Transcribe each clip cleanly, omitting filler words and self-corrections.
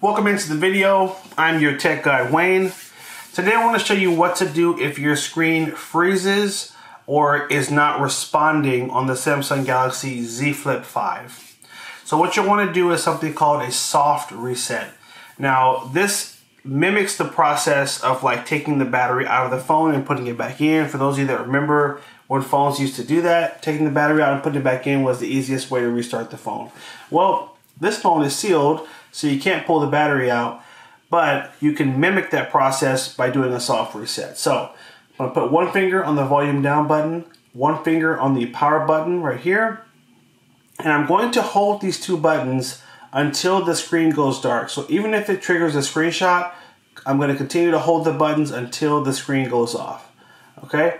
Welcome into the video. I'm your tech guy, Wayne. Today I want to show you what to do if your screen freezes or is not responding on the Samsung Galaxy Z Flip 5. So what you want to do is something called a soft reset. Now this mimics the process of like taking the battery out of the phone and putting it back in. For those of you that remember when phones used to do that, taking the battery out and putting it back in was the easiest way to restart the phone. Well, this phone is sealed, so you can't pull the battery out, but you can mimic that process by doing a soft reset. So I'm gonna put one finger on the volume down button, one finger on the power button right here, and I'm going to hold these two buttons until the screen goes dark. So even if it triggers a screenshot, I'm gonna continue to hold the buttons until the screen goes off. Okay,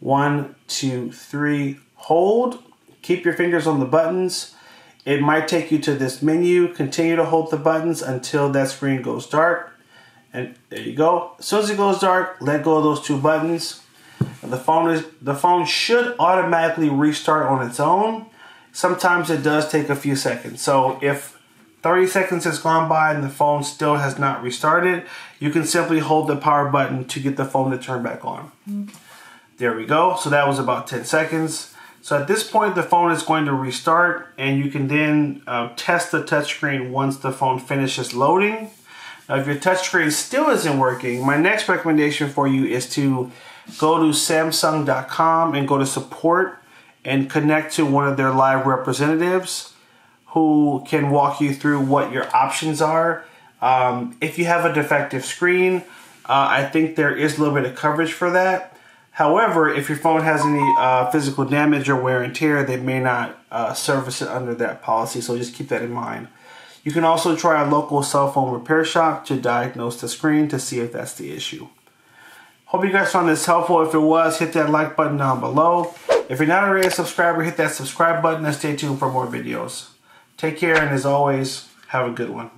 1, 2, 3, hold. Keep your fingers on the buttons. It might take you to this menu. Continue to hold the buttons until that screen goes dark. And there you go. As soon as it goes dark, let go of those two buttons. And the phone should automatically restart on its own. Sometimes it does take a few seconds. So if 30 seconds has gone by and the phone still has not restarted, you can simply hold the power button to get the phone to turn back on. There we go. So that was about 10 seconds. So at this point, the phone is going to restart, and you can then test the touchscreen once the phone finishes loading. Now, if your touchscreen still isn't working, my next recommendation for you is to go to Samsung.com and go to support and connect to one of their live representatives who can walk you through what your options are. If you have a defective screen, I think there is a little bit of coverage for that. However, if your phone has any physical damage or wear and tear, they may not service it under that policy, so just keep that in mind. You can also try a local cell phone repair shop to diagnose the screen to see if that's the issue. Hope you guys found this helpful. If it was, hit that like button down below. If you're not already a subscriber, hit that subscribe button and stay tuned for more videos. Take care, and as always, have a good one.